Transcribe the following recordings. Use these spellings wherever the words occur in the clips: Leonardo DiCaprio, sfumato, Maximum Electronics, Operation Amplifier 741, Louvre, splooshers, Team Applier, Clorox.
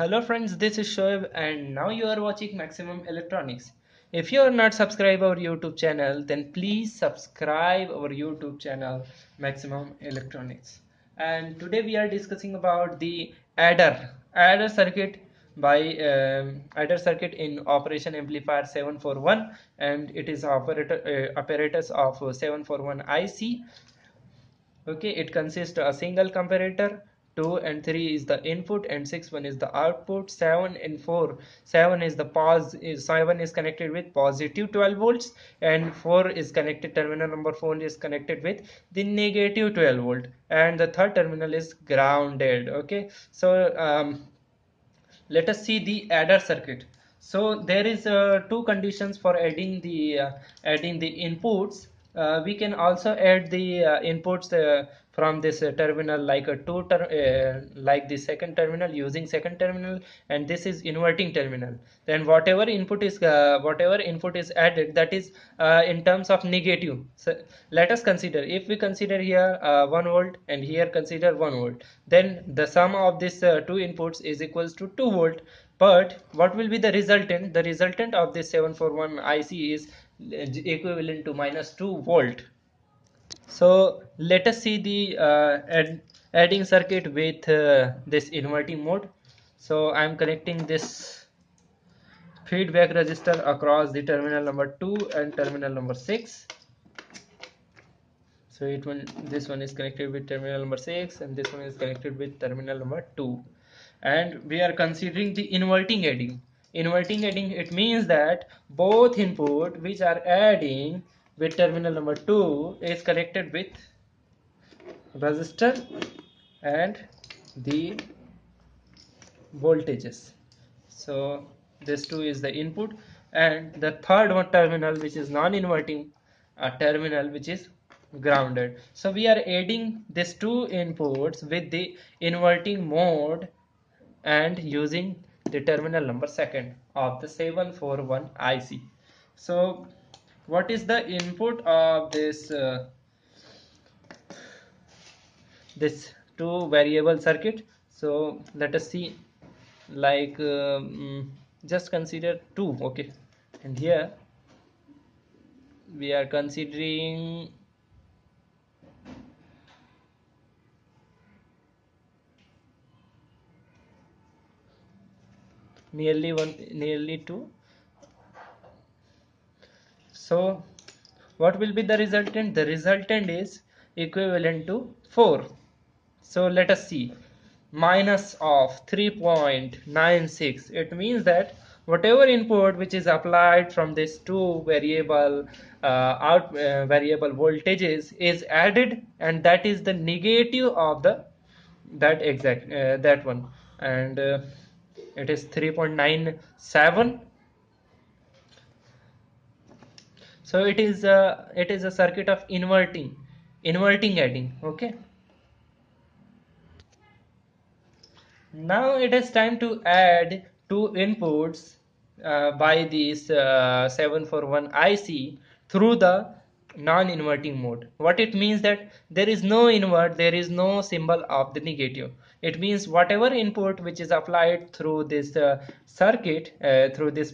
Hello friends, this is Shoaib and now you are watching Maximum Electronics. If you are not subscribed our YouTube channel, then please subscribe our YouTube channel Maximum Electronics. And today we are discussing about the adder circuit by adder circuit in Operation Amplifier 741, and it is apparatus of 741 IC. Okay, it consists of a single comparator. 2 and 3 is the input and 6 is the output. 7 and 4, 7 is the 7 is connected with positive 12 volts and 4 is connected, terminal number 4 is connected with the negative 12 volt, and the third terminal is grounded. Okay, so let us see the adder circuit. So there is two conditions for adding the inputs. We can also add the inputs from this terminal, like a like the second terminal, using second terminal, and this is inverting terminal. Then whatever input is added, that is in terms of negative. So let us consider, if we consider here 1 volt and here consider 1 volt, then the sum of this two inputs is equals to 2 volt. But what will be the resultant? The resultant of this 741 IC is equivalent to minus 2 volt. So let us see the adding circuit with this inverting mode. So I am connecting this feedback resistor across the terminal number 2 and terminal number 6. So this one is connected with terminal number 6 and this one is connected with terminal number 2, and we are considering the inverting adding. Inverting adding, it means that both input which are adding with terminal number 2 is connected with resistor and the voltages. So this 2 is the input, and the third one terminal, which is non-inverting terminal, which is grounded. So we are adding these two inputs with the inverting mode and using the terminal number 2 of the 741 IC. So what is the input of this this two variable circuit? So let us see, like just consider 2, okay, and here we are considering 1 nearly 2. So what will be the resultant? The resultant is equivalent to 4. So let us see, minus of 3.96. it means that whatever input which is applied from these two variable variable voltages is added, and that is the negative of the that one, and it is 3.97. So it is a circuit of inverting adding. Okay, now it is time to add two inputs by this 741 IC through the non-inverting mode. What it means, that there is no invert, there is no symbol of the negative. It means whatever input which is applied through this circuit, through this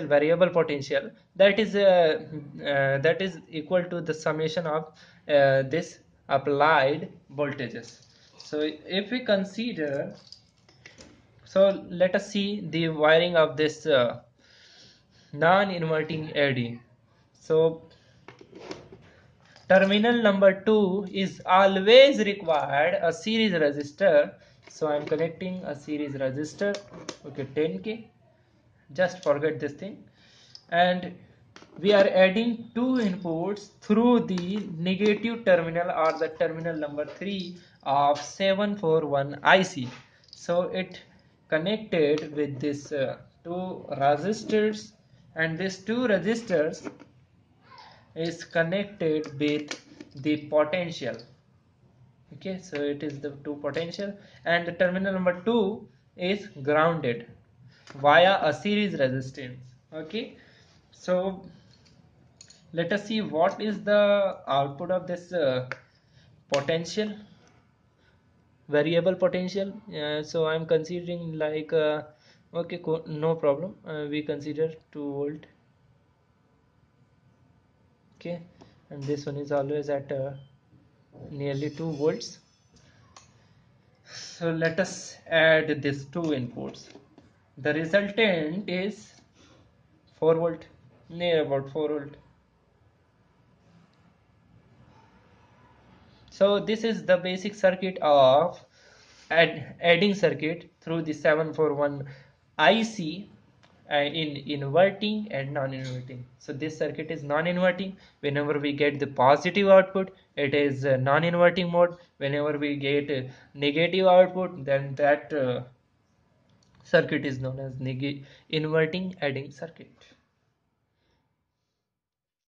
variable potential, that is equal to the summation of this applied voltages. So if we consider, so let us see the wiring of this non-inverting adding. So terminal number 2 is always required a series resistor. So I am connecting a series resistor, okay, 10K, just forget this thing, and we are adding two inputs through the negative terminal, or the terminal number 3 of 741 IC. So it connected with this two resistors, and these two resistors is connected with the potential. Okay, so it is the two potential, and the terminal number 2 is grounded via a series resistance. Okay, so let us see what is the output of this potential. variable potential. So I'm considering like okay, no problem, we consider 2 volt. Okay, and this one is always at nearly 2 volts. So let us add these two inputs. The resultant is 4 volt, near about 4 volt. So this is the basic circuit of adding circuit through the 741 IC in inverting and non-inverting. So this circuit is non-inverting. Whenever we get the positive output, it is non-inverting mode. Whenever we get negative output, then that circuit is known as inverting adding circuit.